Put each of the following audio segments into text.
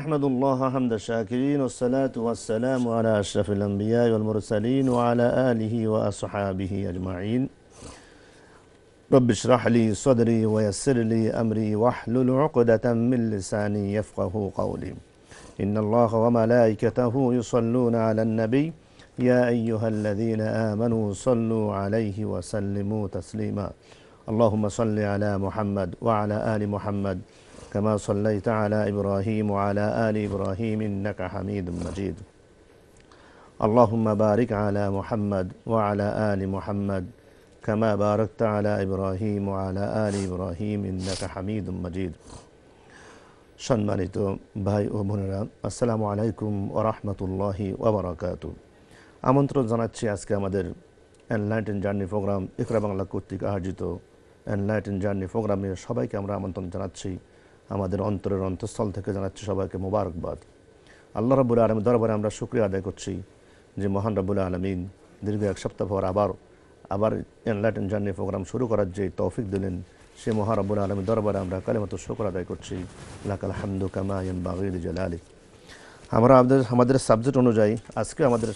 نحمد الله حمد الشاكرين والصلاة والسلام على أشرف الأنبياء والمرسلين وعلى آله وأصحابه أجمعين. رب اشرح لي صدري ويسر لي أمري واحلل عقدة من لساني يفقه قولي. إن الله وملائكته يصلون على النبي يا أيها الذين آمنوا صلوا عليه وسلموا تسليما. اللهم صل على محمد وعلى آل محمد كما صليت على إبراهيم وعلى آل إبراهيم إنك حميد مجيد. اللهم بارك على محمد وعلى آل محمد كما باركت على إبراهيم وعلى آل إبراهيم إنك حميد مجيد. সম্মানিত ভাই ও বোনেরা, আসসালামু আলাইকুম ওয়া রাহমাতুল্লাহি ওয়া বারাকাতুহু। আমন্ত্রণ জানাচ্ছি আজকে আমাদের enlighten journey program Iqra Bangla কর্তৃক আয়োজিত এনলাইটেন জার্নি প্রোগ্রামে সবাইকে আমরা আমন্ত্রণ জানাচ্ছি, আমাদের অন্তরের অন্তঃস্থল থেকে জানাচ্ছি সবাইকে মোবারকবাদ। আল্লাহ রাব্বুল আলামিন দরবারে আমরা শুকরিয়া আদায় করছি যে মহান রাব্বুল আলামিন দীর্ঘ এক সপ্তাহ পর আবার এনলাইটেন জার্নি প্রোগ্রাম শুরু করার যে তৌফিক দিলেন সে মহান রাব্বুল আলামিন দরবারে আমরা কালিমাতু শুকর আদায় করছি। লাকাল হামদু কামা ইয়ানবাগি লিজালালিক। আমরা আমাদের সাবজেক্ট অনুযায়ী আজকে আমাদের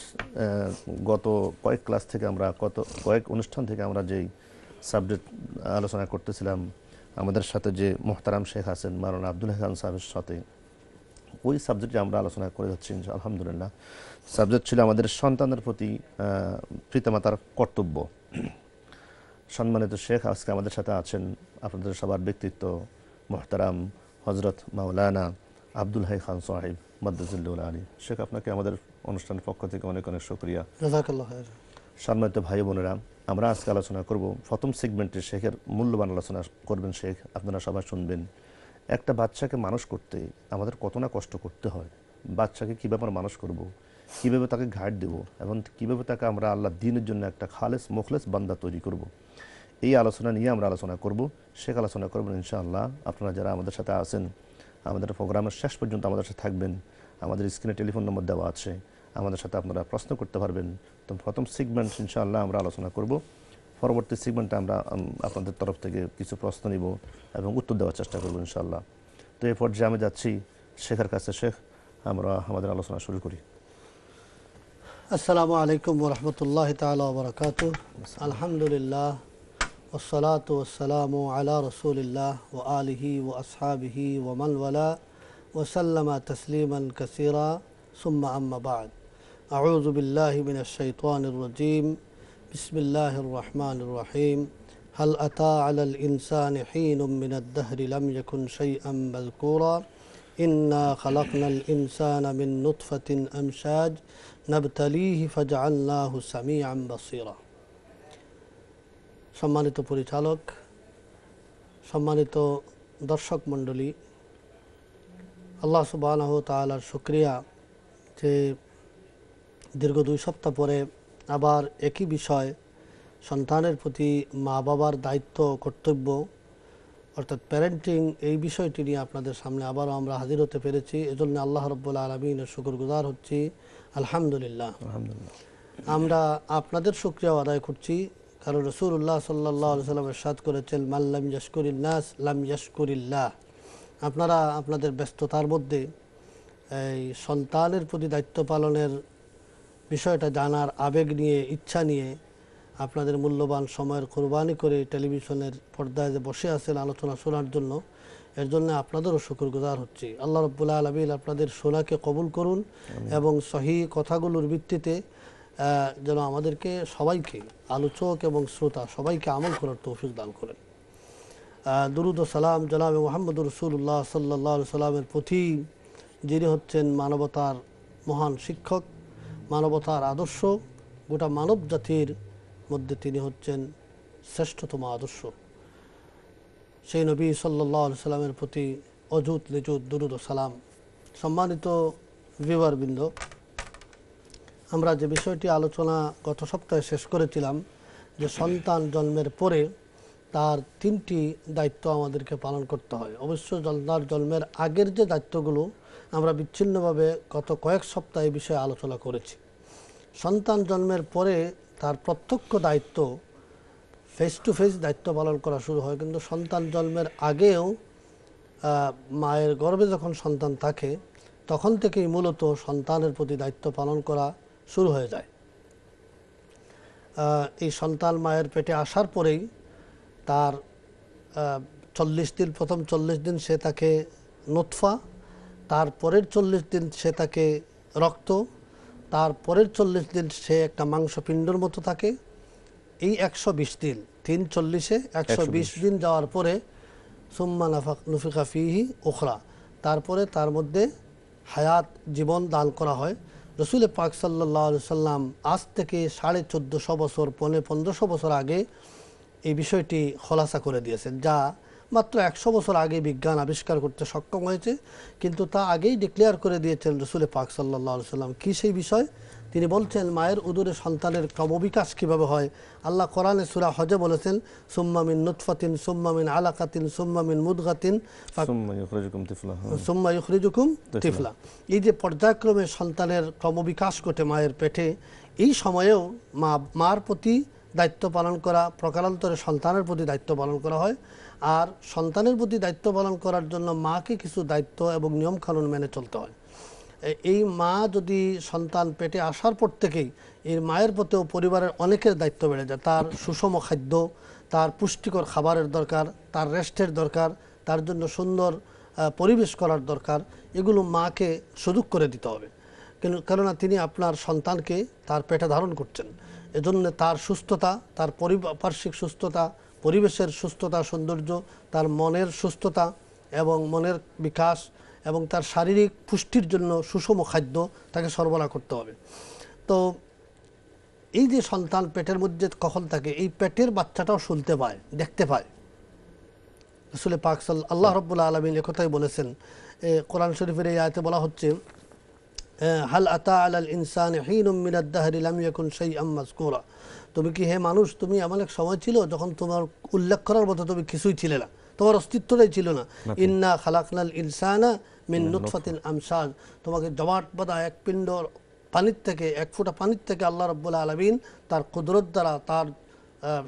গত কয়েক ক্লাস থেকে আমরা কয়েক অনুষ্ঠান থেকে আমরা যেই সাবজেক্ট আলোচনা করতেছিলাম, আমাদের সাথে যে মোহতারাম শেখ আছেন মাওলানা আব্দুল হাসান সাহেবের সাথে, ওই সাবজেক্টে আমরা আলোচনা করে যাচ্ছি ইনশাআল্লাহ আলহামদুলিল্লাহ। সাবজেক্ট ছিল আমাদের সন্তানের প্রতি পিতামাতার কর্তব্য। সম্মানিত শেখ আজকে আমাদের সাথে আছেন, আপনাদের সবার ব্যক্তিত্ব মোহতারাম হজরত মাওলানা আব্দুল হাই খান সাহেব মাদ্রাজুল আলী। শেখ আপনাকে আমাদের অনুষ্ঠানের পক্ষ থেকে অনেক অনেক শুকরিয়া। সম্মানিত ভাই বোনেরা, আমরা আজকে আলোচনা করব প্রথম সেগমেন্টে, শেখের মূল্যবান আলোচনা করবেন শেখ, আপনারা সবাই শুনবেন। একটা বাচ্চাকে মানুষ করতে আমাদের কত না কষ্ট করতে হয়, বাচ্চাকে কীভাবে মানুষ করব, কীভাবে তাকে গাইড দেবো এবং কীভাবে তাকে আমরা আল্লাহ দ্বীনের জন্য একটা খালেস মুখলেস বান্দা তৈরি করব। এই আলোচনা নিয়ে আমরা আলোচনা করব, শেখ আলোচনা করবেন ইনশাআল্লাহ। আপনারা যারা আমাদের সাথে আছেন আমাদের প্রোগ্রামের শেষ পর্যন্ত আমাদের সাথে থাকবেন, আমাদের স্ক্রিনে টেলিফোন নম্বর দেওয়া আছে, আমাদের সাথে আপনারা প্রশ্ন করতে পারবেন। তো প্রথম সেগমেন্ট ইনশাআল্লাহ আমরা আলোচনা করব, পরবর্তী সেগমেন্টে আমরা আপনাদের তরফ থেকে কিছু প্রশ্ন নিব এবং উত্তর দেওয়ার চেষ্টা করব ইনশাআল্লাহ। তো এই পর্যায়ে আমি যাচ্ছি শেখের কাছে। শেখ, আমরা আমাদের আলোচনা শুরু করি। আসসালামু আলাইকুম ওয়া রাহমাতুল্লাহি তাআলা ওয়া বারাকাতুহু। আলহামদুলিল্লাহ والصلاة والسلام على رسول الله وآله وأصحابه ومن والاه وسلم تسليما كثيرا ثم أما بعد. أعوذ بالله من الشيطان الرجيم. بسم الله الرحمن الرحيم. هل أتى على الإنسان حين من الدهر لم يكن شيئا مذكورا. إنا خلقنا الإنسان من نطفة أمشاج نبتليه فجعلناه سميعا بصيرا. সম্মানিত পরিচালক, সম্মানিত দর্শক মণ্ডলী, আল্লাহ সুবহানাহু ওয়া তাআলার শুকরিয়া যে দীর্ঘ দুই সপ্তাহ পরে আবার একই বিষয় সন্তানের প্রতি মা বাবার দায়িত্ব কর্তব্য অর্থাৎ প্যারেন্টিং, এই বিষয়টি নিয়ে আপনাদের সামনে আবারও আমরা হাজির হতে পেরেছি। এজন্য আল্লাহ রাব্বুল আলামিনের শুকরগুজার হচ্ছি আলহামদুলিল্লাহ। আমরা আপনাদের শুকরিয়া আদায় করছি, কারণ রাসূলুল্লাহ সাল্লাল্লাহু আলাইহি ওয়াসাল্লাম ارشاد করেছেন মান লাম ইয়াশকুরিন নাস লাম ইয়াশকুরিল্লাহ। আপনারা আপনাদের ব্যস্ততার মধ্যে এই সন্তানের প্রতি দায়িত্ব পালনের বিষয়টা জানার আবেগ নিয়ে, ইচ্ছা নিয়ে আপনাদের মূল্যবান সময়ের কোরবানি করে টেলিভিশনের পর্দায় যে বসে আছেন আলোচনা শোনার জন্য, এর জন্য আপনাদেরও শুকরগুজার হচ্ছি। আল্লাহ রাব্বুল আলামিন আপনাদের শোনাকে কবুল করুন এবং সহি কথাগুলোর ভিত্তিতে যেন আমাদেরকে সবাইকে, আলোচক এবং শ্রোতা সবাইকে আমল করার তৌফিক দান করেন। দুরুদ ও সালাম জনাবে মুহাম্মদুর রাসূলুল্লাহ সাল্লাল্লাহু আলাইহি সাল্লামের প্রতি, যিনি হচ্ছেন মানবতার মহান শিক্ষক, মানবতার আদর্শ, গোটা মানব জাতির মধ্যে তিনি হচ্ছেন শ্রেষ্ঠতম আদর্শ। সেই নবী সাল্লাল্লাহু আলাইহি সাল্লামের প্রতি অযুত নিযুত দুরুদ ও সালাম। সম্মানিত ভিউয়ারবৃন্দ, আমরা যে বিষয়টি আলোচনা গত সপ্তাহে শেষ করেছিলাম যে সন্তান জন্মের পরে তার তিনটি দায়িত্ব আমাদেরকে পালন করতে হয়। অবশ্য তার জন্মের আগের যে দায়িত্বগুলো আমরা বিচ্ছিন্নভাবে গত কয়েক সপ্তাহে বিষয়ে আলোচনা করেছি। সন্তান জন্মের পরে তার প্রত্যক্ষ দায়িত্ব, ফেস টু ফেস দায়িত্ব পালন করা শুরু হয়, কিন্তু সন্তান জন্মের আগেও মায়ের গর্ভে যখন সন্তান থাকে তখন থেকেই মূলত সন্তানের প্রতি দায়িত্ব পালন করা শুরু হয়ে যায়। এই সন্তান মায়ের পেটে আসার পরেই তার 40 দিন, প্রথম 40 দিন সে তাকে নুতফা, তারপরের 40 দিন সে তাকে রক্ত, তারপরের 40 দিন সে একটা মাংসপিণ্ডর মতো থাকে। এই 120 দিন, 3 40-এ 120 দিন যাওয়ার পরে সুম্মা নুফিখা ফিহি উখরা, তারপরে তার মধ্যে হায়াত, জীবন দান করা হয়। রসুল পাক সাল্লাল্লাহু আলাইহি সাল্লাম আজ থেকে 1450 বছর, 1500 বছর আগে এই বিষয়টি খোলাসা করে দিয়েছেন, যা মাত্র 100 বছর আগে বিজ্ঞান আবিষ্কার করতে সক্ষম হয়েছে, কিন্তু তা আগেই ডিক্লেয়ার করে দিয়েছেন রসুল পাক সাল্লাল্লাহু আলাইহি সাল্লাম। কী সেই বিষয়? তিনি বলছেন মায়ের উদরে সন্তানের ক্রমবিকাশ কীভাবে হয়। আল্লাহ কোরআনে সূরা হজে বলেছেন সুম্মা মিন নুতফাতিন সুম্মা মিন আলাকাতিন সুম্মা মিন মুদগাতিন সুম্মা ইখরিজুকুম তিফলা। এই যে পর্যায়ক্রমে সন্তানের ক্রমবিকাশ ঘটে মায়ের পেটে, এই সময়েও মার প্রতি দায়িত্ব পালন করা, প্রকারান্তরে সন্তানের প্রতি দায়িত্ব পালন করা হয়। আর সন্তানের প্রতি দায়িত্ব পালন করার জন্য মাকে কিছু দায়িত্ব এবং নিয়মকানুন মেনে চলতে হয়। এই মা যদি সন্তান পেটে আসার পর থেকেই, এর মায়ের প্রতিও পরিবারের অনেকের দায়িত্ব বেড়ে যায়। তার সুষম খাদ্য, তার পুষ্টিকর খাবারের দরকার, তার রেস্টের দরকার, তার জন্য সুন্দর পরিবেশ করার দরকার, এগুলো মাকে সুযোগ করে দিতে হবে, কেননা তিনি আপনার সন্তানকে তার পেটে ধারণ করছেন। এজন্য তার সুস্থতা, তার পারিপার্শ্বিক সুস্থতা, পরিবেশের সুস্থতা, সৌন্দর্য, তার মনের সুস্থতা এবং মনের বিকাশ এবং তার শারীরিক পুষ্টির জন্য সুষম খাদ্য তাকে সরবরাহ করতে হবে। তো এই যে সন্তান পেটের মধ্যে কখন থাকে, এই পেটের বাচ্চাটাও শুনতে পায়, দেখতে পায়। আসলে পাক আল্লাহ রাব্বুল আলামিন একথাই বলেছেন। কোরআন শরীফের এই আয়াতে বলা হচ্ছে হাল আতা আলাল ইনসানি হিনুম মিনাদ দাহরি লাম ইয়াকুন শাইআম মাযকুরা, তুমি কি হে মানুষ, তুমি এমন এক সময় ছিল যখন তোমার উল্লেখ করার মতো তুমি কিছুই ছিলে না, তোমার অস্তিত্বটাই ছিল না। ইন্না খালাকনাল ইনসানা মিন নুতফাতিন আমসাজ, তোমাকে জমাট বাঁধা এক পিণ্ড পানির থেকে, এক ফোঁটা পানির থেকে আল্লাহ রাব্বুল আলামিন তার কুদরত দ্বারা, তার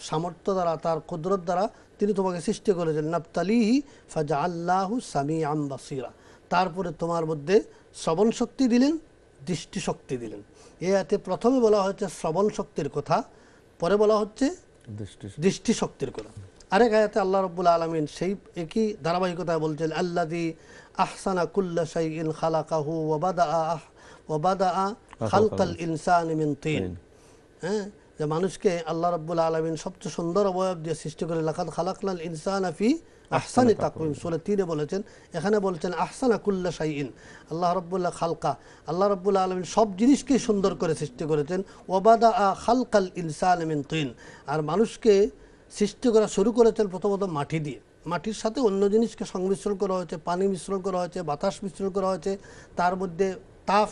সামর্থ্য দ্বারা, তার কুদরত দ্বারা তিনি তোমাকে সৃষ্টি করেছেন। নাবতালিহি ফাজআল্লাহু সামিআম বাসীরা, তারপরে তোমার মধ্যে শ্রবণ শক্তি দিলেন, দৃষ্টিশক্তি দিলেন। এই আয়াতে প্রথমে বলা হয়েছে শ্রবণ শক্তির কথা, পরে বলা হচ্ছে দৃষ্টিশক্তির কথা। আরেক আয়াতে আল্লাহ রাব্বুল আলামিন সেই একই ধারাবাহিকতায় বলছেন আল্লাযী আহসানা কুল্লা শাইইন খালাকাহু ওয়া বাদাআ খালকাল ইনসানি মিন তিন। হ্যাঁ, যে মানুষকে আল্লাহ রাব্বুল আলামিন সবচেয়ে সুন্দর অবয়ব দিয়ে সৃষ্টি করে, লাকাদ খালাকনাল ইনসানা ফি আহসানি তাকওয়িম, সূরা ৩-এ বলেছেন। এখানে বলছেন আহসানা কুল্লা শাইইন, আল্লাহ রাব্বুল খালকা, আল্লাহ রাব্বুল আলামিন সব জিনিসকে সুন্দর করে সৃষ্টি করেছেন। ওয়া বাদাআ খালকাল ইনসানি মিন তিন, আর মানুষকে সৃষ্টি করা শুরু করেছেন প্রথমত মাটি দিয়ে। মাটির সাথে অন্য জিনিসকে সংমিশ্রণ করা হয়েছে, পানি মিশ্রণ করা হয়েছে, বাতাস মিশ্রণ করা হয়েছে, তার মধ্যে তাপ,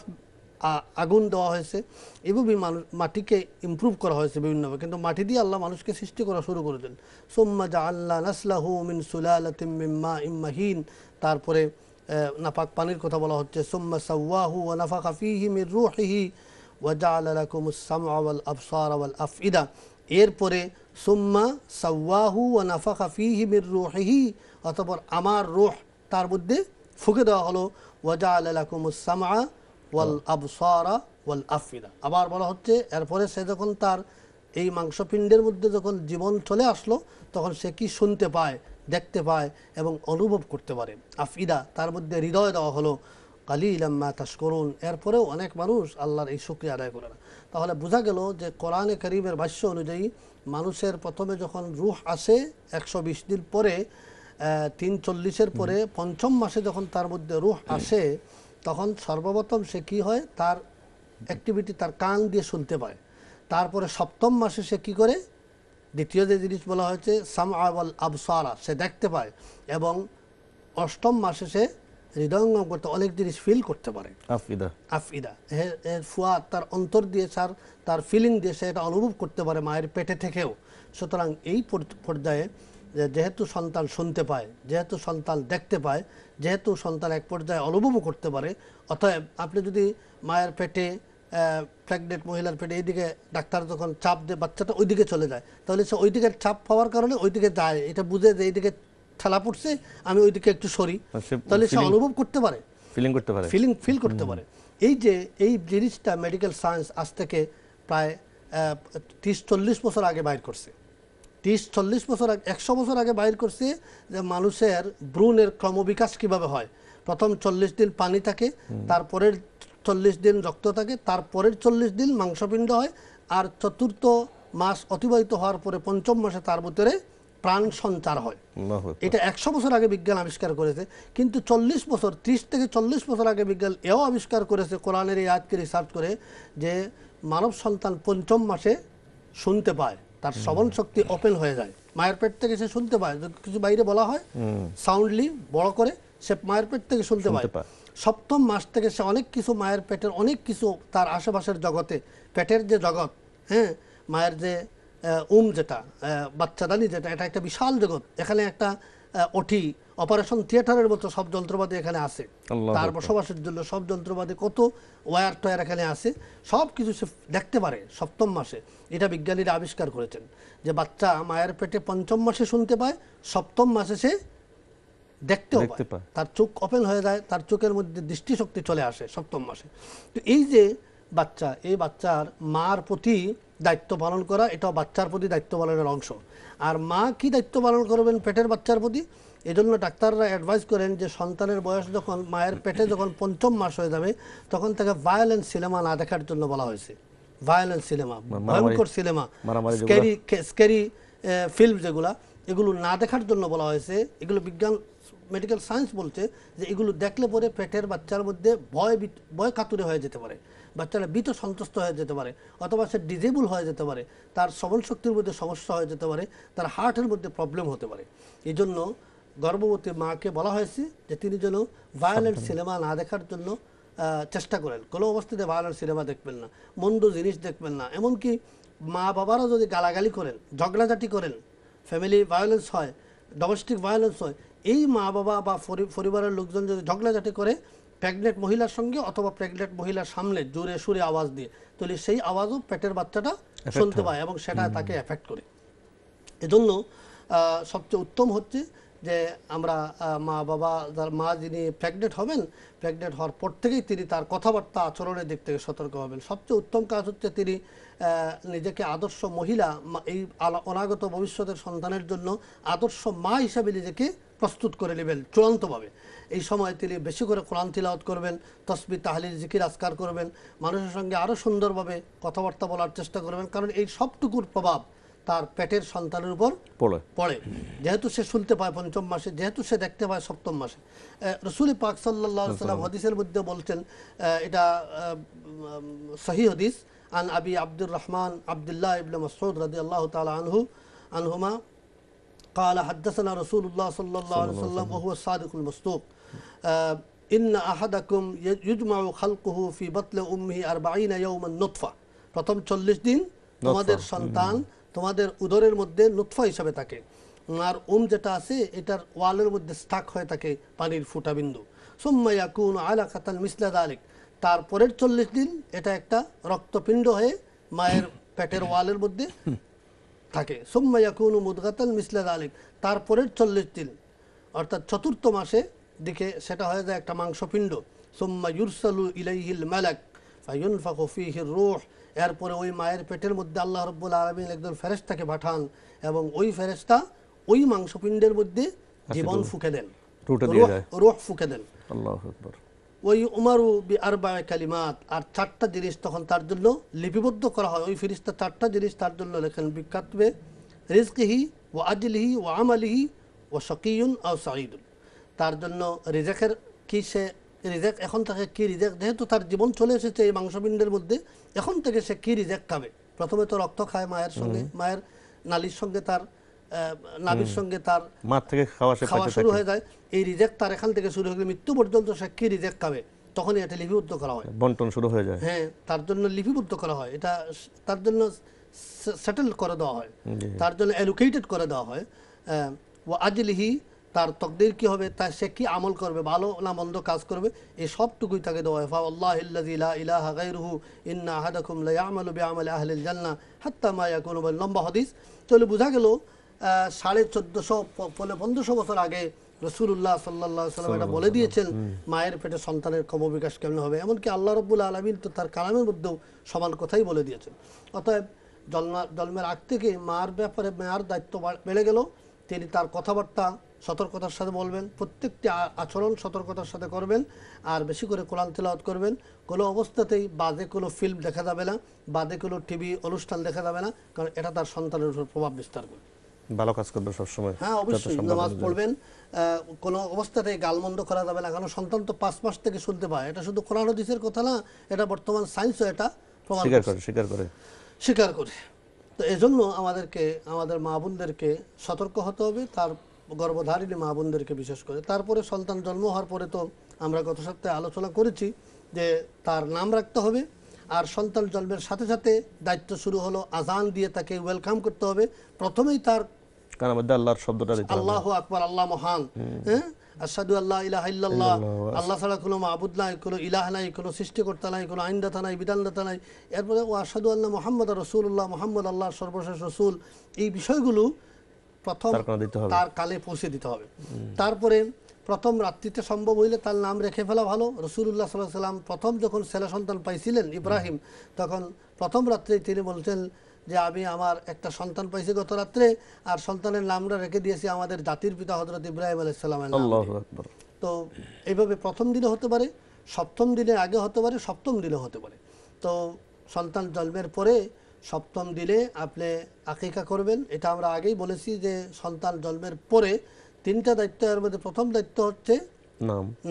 আগুন দেওয়া হয়েছে, এভাবেই মানুষ মাটিকে ইম্প্রুভ করা হয়েছে বিভিন্নভাবে, কিন্তু মাটি দিয়ে আল্লাহ মানুষকে সৃষ্টি করা শুরু করেছেন। সুম্মা জাআল্লা নাসলাহু মিন সুলালাতিম মিন মাইন মাহিন, তারপরে নাপাক পানির কথা বলা হচ্ছে। সুম্মা সাওয়াহু ওয়া নাফাখা ফীহি মিন রূহিহি ওয়া জাআলা লাকুমুস সামআ ওয়াল আবসারা ওয়াল আফইদা, এরপরে সুম্মা সাওয়াহু ওয়া নাফাখা ফীহি মির রূহিহি, অতঃপর আমার রূহ তার মধ্যে ফুঁকে দেওয়া হলো। ওয়া জাআলা লাকুমুস সামআ ওয়াল আবসারা ওয়াল আফইদা, আবার বলা হচ্ছে এরপরে সে যখন তার এই মাংসপিণ্ডের মধ্যে যখন জীবন চলে আসলো, তখন সে কি শুনতে পায়, দেখতে পায় এবং অনুভব করতে পারে। আফইদা, তার মধ্যে হৃদয় দেওয়া হলো। কালিলাম মা তাশকুরুন, এরপরেও অনেক মানুষ আল্লাহর এই শুকরিয়া আদায় করে না। তাহলে বোঝা গেল যে কোরআনে কারীমের ভাষ্য অনুযায়ী মানুষের প্রথমে যখন রূহ আসে 120 দিন পরে, 340-এর পরে 5ম মাসে যখন তার মধ্যে রূহ আসে, তখন সর্বপ্রথম সে কী হয়, তার অ্যাক্টিভিটি, তার কান দিয়ে শুনতে পায়। তারপরে 7ম মাসে সে কী করে, দ্বিতীয় যে জিনিস বলা হয়েছে সামআ ওয়াল আবসারা, সে দেখতে পায়, এবং 8ম মাসে সে হৃদয়ঙ্গম করতে, অনেক জিনিস ফিল করতে পারে। আফিদা, ফুয়াদ, তার অন্তর দিয়ে, তার ফিলিং দিয়ে সে এটা অনুভব করতে পারে মায়ের পেটে থেকেও। সুতরাং এই পর্যায়ে যেহেতু সন্তান শুনতে পায়, যেহেতু সন্তান দেখতে পায়, যেহেতু সন্তান এক পর্যায়ে অনুভবও করতে পারে, অতএব আপনি যদি মায়ের পেটে, প্রেগনেন্ট মহিলার পেটে এইদিকে ডাক্তার যখন চাপ দেয়, বাচ্চাটা ওইদিকে চলে যায়, তাহলে সে ওইদিকে চাপ পাওয়ার কারণে ওইদিকে যায়, এটা বুঝে যে এইদিকে ঠেলা পড়ছে, আমি ওইদিকে একটু সরি, তাহলে সে অনুভব করতে পারে। ফিলিং করতে পারে, ফিলিং ফিল করতে পারে। এই যে এই জিনিসটা মেডিকেল সায়েন্স আজ থেকে প্রায় ৩০-৪০ বছর আগে বাইর করছে, ৩০-৪০ বছর আগে, ১০০ বছর আগে বাইর করছে যে মানুষের ব্রুনের ক্রমবিকাশ কিভাবে হয়। প্রথম ৪০ দিন পানি থাকে, তারপরের ৪০ দিন রক্ত থাকে, তারপরের ৪০ দিন মাংসপিণ্ড হয়, আর চতুর্থ মাস অতিবাহিত হওয়ার পরে পঞ্চম মাসে তার ভিতরে প্রাণ সঞ্চার হয়। এটা ১০০ বছর আগে বিজ্ঞান আবিষ্কার করেছে, কিন্তু ৪০ বছর, ৩০ থেকে ৪০ বছর আগে বিজ্ঞান এও আবিষ্কার করেছে কোরআনের এই আয়াতকে রিসার্চ করে যে মানব সন্তান পঞ্চম মাসে শুনতে পায়, তার শ্রবণ শক্তি ওপেন হয়ে যায়, মায়ের পেট থেকে সে শুনতে পায়, কিছু বাইরে বলা হয় সাউন্ডলি বড় করে সে মায়ের পেট থেকে শুনতে পায়। সপ্তম মাস থেকে সে অনেক কিছু, মায়ের পেটের অনেক কিছু তার আশেপাশের জগতে, পেটের যে জগৎ, হ্যাঁ, মায়ের যে যেটা বাচ্চাদানি, যেটা এটা একটা বিশাল জগৎ, এখানে একটা ওটি অপারেশন থিয়েটারের মতো সব যন্ত্রপাতি এখানে আছে, তার বসবাসের জন্য সব যন্ত্রপাতি, কত ওয়ার টয়ার এখানে আছে, সব কিছু সে দেখতে পারে সপ্তম মাসে। এটা বিজ্ঞানীরা আবিষ্কার করেছেন যে বাচ্চা মায়ের পেটে পঞ্চম মাসে শুনতে পায়, সপ্তম মাসে সে দেখতেও পায়, তার চোখ ওপেন হয়ে যায়, তার চোখের মধ্যে দৃষ্টিশক্তি চলে আসে সপ্তম মাসে। তো এই যে বাচ্চা, এই বাচ্চার মার প্রতি দায়িত্ব পালন করা, এটা বাচ্চার প্রতি দায়িত্ব পালনের অংশ। আর মা কি দায়িত্ব পালন করবেন পেটের বাচ্চার প্রতি, এজন্য ডাক্তাররা অ্যাডভাইস করেন যে সন্তানের বয়স যখন মায়ের পেটে যখন পঞ্চম মাস হয়ে যাবে তখন তাকে ভায়োলেন্ট সিনেমা না দেখার জন্য বলা হয়েছে। ভায়োলেন্ট সিনেমা, ভয়ঙ্কর সিনেমা, স্কেরি ফিল্ম যেগুলো, এগুলো না দেখার জন্য বলা হয়েছে। এগুলো বিজ্ঞান মেডিকেল সায়েন্স বলছে যে এগুলো দেখলে পরে পেটের বাচ্চার মধ্যে ভয় কাতুরে হয়ে যেতে পারে, বাচ্চারা ভীত সন্তুষ্ট হয়ে যেতে পারে, অথবা সে ডিজেবল হয়ে যেতে পারে, তার শ্রবণ শক্তির মধ্যে সমস্যা হয়ে যেতে পারে, তার হার্টের মধ্যে প্রবলেম হতে পারে। এই জন্য গর্ভবতী মাকে বলা হয়েছে যে তিনি যেন ভায়োলেন্ট সিনেমা না দেখার জন্য চেষ্টা করেন, কোনো অবস্থাতে ভায়োলেন্ট সিনেমা দেখবেন না, মন্দ জিনিস দেখবেন না। এমনকি মা বাবারা যদি গালাগালি করেন, ঝগড়াঝাটি করেন, ফ্যামিলি ভায়োলেন্স হয়, ডোমেস্টিক ভায়োলেন্স হয়, এই মা বাবা বা পরিবারের লোকজন যদি ঝগড়াঝাটি করে প্রেগনেন্ট মহিলার সঙ্গে অথবা প্রেগনেন্ট মহিলার সামনে জোরে সুরে আওয়াজ দিয়ে, তাহলে সেই আওয়াজও পেটের বাচ্চাটা শুনতে পায় এবং সেটা তাকে এফেক্ট করে। এজন্য সবচেয়ে উত্তম হচ্ছে যে আমরা মা বাবা, যার মা যিনি প্রেগনেন্ট হবেন, প্রেগনেন্ট হওয়ার পর থেকেই তিনি তার কথাবার্তা আচরণের দিক থেকে সতর্ক হবেন। সবচেয়ে উত্তম কাজ হচ্ছে তিনি নিজেকে আদর্শ মহিলা, এই অনাগত ভবিষ্যতের সন্তানের জন্য আদর্শ মা হিসাবে নিজেকে প্রস্তুত করে নেবেন চূড়ান্তভাবে। এই সময় তিনি বেশি করে কোরআন তিলাওয়াত করবেন, তসবিহ তাহলিল জিকির আজকার করবেন, মানুষের সঙ্গে আরও সুন্দরভাবে কথাবার্তা বলার চেষ্টা করবেন, কারণ এই সবটুকুর প্রভাব তার পেটের সন্তানের উপর পড়ে। যেহেতু সে শুনতে পায় পঞ্চম মাসে, যেহেতু সে দেখতে পায় সপ্তম মাসে। রাসূল পাক সাল্লাল্লাহু আলাইহি ওয়াসাল্লাম হাদিসের মধ্যে বলছেন, এটা সহিহ হাদিস, আন আবি আব্দুর রহমান আব্দুল্লাহ ইবনে মাসউদ রাদিয়াল্লাহু তাআলা আনহুমা قال حدثنا رسول الله صلى الله عليه وسلم وهو الصادق المصدوق ان احدكم يجمع خلقه في بطن امه 40 يوما نطفه, প্রথম 40 দিন তোমাদের সন্তান তোমাদের উদরের মধ্যে নুতফা হিসাবে থাকে, আর যেটা আছে এটার ওয়ালের মধ্যে স্টাক হয়ে থাকে পানির ফুটাবিন্দু। সুম্মা ইয়াকুনু আলাকাতান মিসলা যালিক, তারপরের ৪০ দিন এটা একটা রক্তপিণ্ড হয়ে মায়ের পেটের ওয়ালের মধ্যে থাকে। সুম্মা ইয়াকুনু মুদগাতান মিসলা যালিক, তারপরের ৪০ দিন অর্থাৎ চতুর্থ মাসে দিকে সেটা হয়ে যায় একটা মাংসপিণ্ড। সুম্মা ইউরসালু ইলাইহিল মালাক ফায়ুনফাখু ফীহির রূহ, এরপরে ওই মায়ের পেটের মধ্যে আল্লাহ রাব্বুল আলামিন একজন ফেরেশতাকে পাঠান এবং ওই ফেরেশতা ওই মাংসপিণ্ডের মধ্যে জীবন ফুঁকে দেন, রূহ ফুঁকে দেন। আল্লাহু আকবার। ওই উমারু বিআরবা কালিমাত, আর ৪টা জিনিস তখন তার জন্য লিপিবদ্ধ করা হয়, ওই ফেরেশতা ৪টা জিনিস তার জন্য লেখেন, বিকাতবে রিজকিহি ওয়া আজলিহি ওয়া আমালিহি ওয়া শাকিয়ুন আও সাঈদুন। তার জন্য রিজকের কি, সে রিজেক্ট এখন তাকে কি রিজেক্ট, যেহেতু তার জীবন চলে এসেছে এই মাংসপিণ্ডের মধ্যে, এখন থেকে সে কি রিজেক্ট খাবে। প্রথমে তো রক্ত খায় মায়ের সঙ্গে, মায়ের নালির সঙ্গে, তার নাভির সঙ্গে, তার মা থেকে খাওয়া শুরু হয়ে যায়। এই রিজেক্ট তার এখান থেকে শুরু হয়ে গেলে মৃত্যু পর্যন্ত সে কি রিজেক্ট খাবে, তখনই এটা লিপিবদ্ধ করা হয়, বন্টন শুরু হয়ে যায়। হ্যাঁ, তার জন্য লিপিবদ্ধ করা হয়, এটা তার জন্য সেটেল করে দেওয়া হয়, তার জন্য অ্যালোকেটেড করে দেওয়া হয়। ও আজলিহি, তার তকদির কি হবে, তার সে কি আমল করবে, ভালো না মন্দ কাজ করবে, এই সবটুকুই তাকে দেওয়া হয়। ফাওয়াল্লাহিল্লাযী লা ইলাহা গায়রুহু ইন্না আহাদাকুম লা ইয়া'মালু বি'আমালি আহলিল জান্নাহ হাত্তা মা ইয়াকুনু বিল, লম্বা হাদিস। তাহলে বোঝা গেল ১৪৫০ বছর আগে रसूलुल्लाह सल्लल्लाहु अलैहि वसल्लम बोले दिएছেন মায়ের পেটে সন্তানের ক্রমবিকাশ কেমন হবে এমনকি আল্লাহ রাব্বুল আলামিন তো তার কালামের মধ্যেও সমান কথাই বলে দিয়েছেন অতএব জন্মের আগ থেকে মার ব্যাপারে মার দায়িত্ব বেড়ে গেল তিনি তার কথাবার্তা সতর্কতার সাথে বলবেন প্রত্যেকটি আচরণ সতর্কতার সাথে করবেন আর বেশি করে কোরআন তেলাওয়াত করবেন কোনো অবস্থাতেই বাজে কোনো ফিল্ম দেখা যাবে না বাজে কোনো টিভি অনুষ্ঠান দেখা যাবে না কারণ এটা তার সন্তানের উপর প্রভাব বিস্তার করবে ভালো কাজ করবে সব সময় হ্যাঁ অবশ্যই নামাজ পড়বেন কোনো অবস্থাতেই গালমন্দ করা যাবে না কারণ সন্তান তো 5 মাস থেকে শুনতে পায় এটা শুধু কোরআন হাদিসের কথা না এটা বর্তমান সায়েন্সও এটা প্রমাণ স্বীকার করে তো এজন্য আমাদেরকে আমাদের মা বোনদেরকে সতর্ক হতে হবে তার গর্ভধারিণী মা বোনদেরকে বিশেষ করে তারপরে সন্তান জন্ম হওয়ার পরে তো আমরা গত সপ্তাহে আলোচনা করেছি যে তার নাম রাখতে হবে আর সন্তান জন্মের সাথে সাথে দায়িত্ব শুরু হলো আজান দিয়ে তাকে ওয়েলকাম করতে হবে প্রথমেই তার কানের মধ্যে আল্লাহর শব্দটা দিতে হবে আল্লাহু আকবার আল্লাহ মহান হ্যাঁ আশহাদু আল্লা ইলাহা ইল্লাল্লাহ আল্লাহ ছাড়া কোনো মাবুদ নাই কোনো ইলাহ নাই কোনো সৃষ্টিকর্তা নাই কোনো আইনদাতা নাই বিধানদাতা নাই এরপরে ও আশহাদু আন্না মুহাম্মাদার রাসূলুল্লাহ মুহাম্মদ আল্লাহর সর্বশেষ রাসূল এই বিষয়গুলো প্রথম তার কালে পৌঁছে দিতে হবে তারপরে প্রথম রাত্রিতে সম্ভব হইলে তার নাম রেখে ফেলা ভালো রাসূলুল্লাহ সাল্লাল্লাহু আলাইহি সাল্লাম প্রথম যখন ছেলে সন্তান পাইছিলেন ইব্রাহিম তখন প্রথম রাত্রে তিনি বলতেন যে আমি আমার একটা সন্তান পাইছি গত রাতে আর সন্তানের নামটা রেখে দিয়েছি আমাদের জাতির পিতা হযরত ইব্রাহিম আলাইহিস সালামের নামে আল্লাহু আকবার তো এইভাবে প্রথম দিনে হতে পারে সপ্তম দিনে আগে হতে পারে সপ্তম দিনে হতে পারে তো সন্তান জন্মের পরে সপ্তম দিনে আপনি আকিকা করবেন এটা আমরা আগেই বলেছি যে সন্তান জন্মের পরে তিনটা দায়িত্বের মধ্যে প্রথম দায়িত্ব হচ্ছে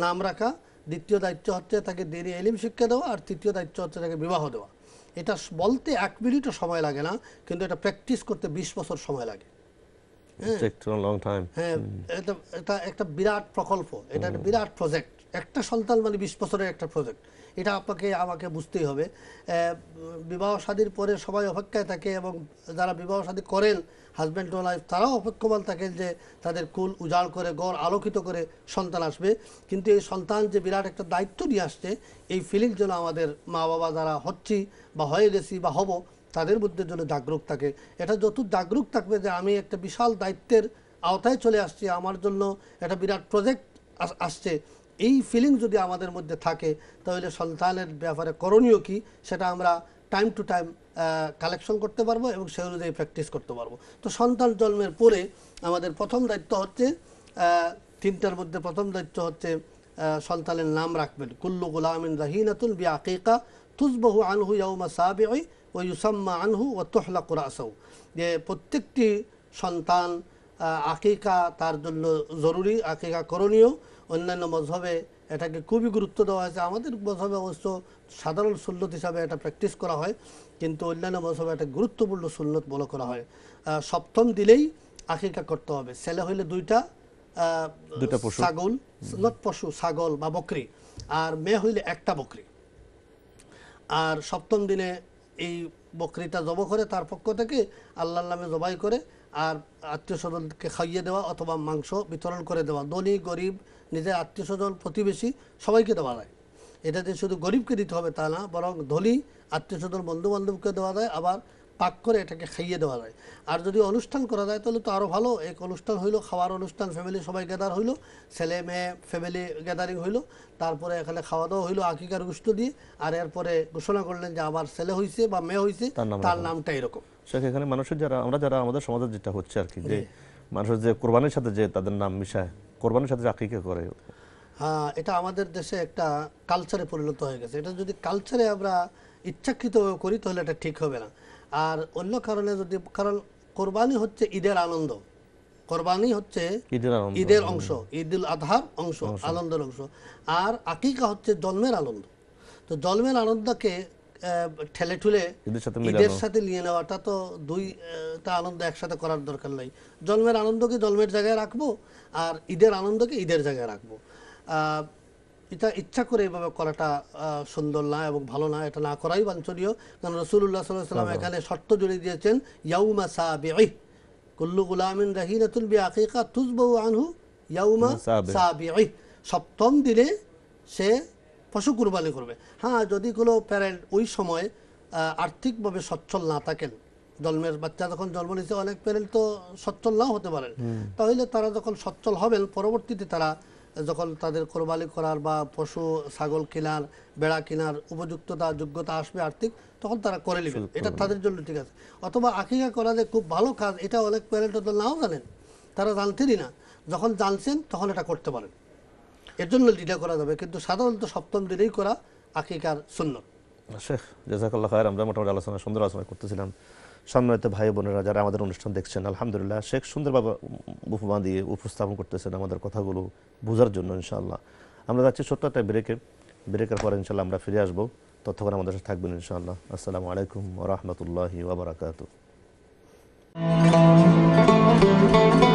নাম রাখা দ্বিতীয় দায়িত্ব হচ্ছে তাকে দ্বীনে ইলম শিক্ষা দেওয়া আর তৃতীয় দায়িত্ব হচ্ছে তাকে বিবাহ দেওয়া এটা বলতে 1 মিনিটও সময় লাগে না কিন্তু এটা প্র্যাকটিস করতে 20 বছর সময় লাগে এটা একটা বিরাট প্রকল্প এটা একটা বিরাট প্রজেক্ট একটা সন্তান মানে 20 বছরের একটা প্রজেক্ট এটা আপনাকে আমাকে বুঝতেই হবে বিবাহ শাদীর পরে সবাই অপেক্ষায় থাকে এবং যারা বিবাহ শাদী করেন হাজব্যান্ড ও ওয়াইফ তারাও অপেক্ষমান থাকেন যে তাদের কুল উজাড় করে ঘর আলোকিত করে সন্তান আসবে কিন্তু এই সন্তান যে বিরাট একটা দায়িত্ব নিয়ে আসছে এই ফিলিংস যেন আমাদের মা বাবা যারা হচ্ছি বা হয়ে গেছি বা হব তাদের মধ্যে যেন জাগরুক থাকে এটা যত জাগরুক থাকবে যে আমি একটা বিশাল দায়িত্বের আওতায় চলে আসছি আমার জন্য একটা বিরাট প্রজেক্ট আসছে এই ফিলিং যদি আমাদের মধ্যে থাকে তাহলে সন্তানের ব্যাপারে করণীয় কি সেটা আমরা টাইম টু টাইম কালেকশন করতে পারবো এবং সেই অনুযায়ী প্র্যাকটিস করতে পারবো তো সন্তান জন্মের পরে আমাদের প্রথম দায়িত্ব হচ্ছে তিনটার মধ্যে প্রথম দায়িত্ব হচ্ছে সন্তানের নাম রাখবেন কুল্লু গুলামিন রাহিনাতুন বিআকিকা তুসবাহু আনহু ইয়াউমা সাবিঈ ওয়া ইউসাম্মা আনহু ওয়া তুহলাকু রাসহু যে প্রত্যেকটি সন্তান আকিকা তার জন্য জরুরি আকিকা করণীয় অন্যান্য মজহবে এটাকে খুবই গুরুত্ব দেওয়া হয়েছে আমাদের মজহবে অবশ্য সাধারণ সুন্নত হিসাবে এটা প্র্যাকটিস করা হয় কিন্তু অন্যান্য মজহবে এটা গুরুত্বপূর্ণ সুন্নত বলা করা হয় সপ্তম দিলেই আকিকা করতে হবে ছেলে হইলে দুইটা ছাগল নট পশু ছাগল বা বকরি আর মেয়ে হইলে একটা বকরি আর সপ্তম দিনে এই বকরিটা জবাই করে তার পক্ষ থেকে আল্লাহর নামে জবাই করে আর আত্মীয় স্বজনকে খাইয়ে দেওয়া অথবা মাংস বিতরণ করে দেওয়া ধনী গরিব নিজের আত্মীয় স্বজন প্রতিবেশী সবাইকে দেওয়া যায় এটা যে শুধু গরিবকে দিতে হবে তা না বরং ধনী আত্মীয় স্বজন বন্ধুবান্ধবকে দেওয়া যায় আবার পাক করে এটাকে খাইয়ে দেওয়া যায় আর যদি অনুষ্ঠান করা যায় তাহলে তো আরও ভালো এক অনুষ্ঠান হইলো খাওয়ার অনুষ্ঠান ফ্যামিলি সবাই গ্যাদার হইলো ছেলে মেয়ে ফ্যামিলি গ্যাদারিং হইলো তারপরে এখানে খাওয়া দাওয়া হইলো আকিকার গোশত দিয়ে আর এরপরে ঘোষণা করলেন যে আমার ছেলে হয়েছে বা মেয়ে হয়েছে তার নামটা এরকম সেখানে এখানে মানুষের যারা যারা আমাদের সমাজে যেটা হচ্ছে আর কি যে মানুষের যে কোরবানির সাথে যে তাদের নাম মিশায় কোরবানির সাথে আকিকা করে হ্যাঁ এটা আমাদের দেশে একটা কালচারে পরিণত হয়ে গেছে এটা যদি কালচারে আমরা ইচ্ছাকৃত করি তাহলে এটা ঠিক হবে না আর অন্য কারণে যদি কারণ কোরবানি হচ্ছে ঈদের আনন্দ কোরবানি হচ্ছে ঈদের অংশ ঈদুল আজহার অংশ আনন্দের অংশ আর আকিকা হচ্ছে জন্মের আনন্দ তো জন্মের আনন্দকে ঠেলে ঠুলে ঈদের সাথে নিয়ে নেওয়াটা তো দুইটা আনন্দ একসাথে করার দরকার নাই জন্মের আনন্দকে জন্মের জায়গায় রাখবো আর ঈদের আনন্দকে ঈদের জায়গায় রাখবো এটা ইচ্ছা করে এভাবে করাটা সুন্দর না এবং ভালো না এটা না করাই বাঞ্ছনীয় কারণ রাসূলুল্লাহ সাল্লাল্লাহু আলাইহি ওয়াসাল্লাম এখানে শর্ত জুড়ে দিয়েছেন ইয়াউমা সাবিঈ কুল্লু গুলামিন রাহিনাতুন বিআকিকা তুসবাহু আনহু ইয়াউমা সাবিঈ সপ্তম দিনে সে পশু কুরবানি করবে হ্যাঁ যদি কোনো প্যারেন্ট ওই সময় আর্থিকভাবে সচ্ছল না থাকেন জন্মের বাচ্চা যখন জন্ম নিছে অনেক প্যারেন্ট তো সচ্ছল নাও হতে পারেন, তাহলে তারা যখন সচ্ছল হবেন পরবর্তীতে তারা যখন তাদের কোরবানি করার বা পশু ছাগল কেনার বেড়া কেনার উপযুক্ততা যোগ্যতা আসবে আর্থিক, তখন তারা করে নেবেন, এটা তাদের জন্য ঠিক আছে। অথবা আকিকা করা যে খুব ভালো কাজ, এটা অনেক প্যারেন্ট তো নাও জানেন, তারা জানতেনই না, যখন জানছেন তখন এটা করতে পারেন, এর জন্য লিডা করা যাবে, কিন্তু সাধারণত সপ্তম দিনেই করা আকিকার সুন্নত। শেখ জাযাকাল্লাহ খায়ের, আমরা মোটামুটি আলোচনা সুন্দর আলোচনা করতেছিলাম। সম্মানিত ভাই বোনেরা যারা আমাদের অনুষ্ঠান দেখছেন, আলহামদুলিল্লাহ শেখ সুন্দরভাবে উপমান দিয়ে উপস্থাপন করতেছেন আমাদের কথাগুলো বোঝার জন্য। ইনশাআল্লাহ আমরা যাচ্ছি ছোট্ট একটা ব্রেকের পরে ইনশাআল্লাহ আমরা ফিরে আসবো, ততক্ষণ আমাদের সাথে থাকবেন ইনশাআল্লাহ। আসসালামু আলাইকুম ওয়া রাহমাতুল্লাহি ওয়া বারাকাতুহু।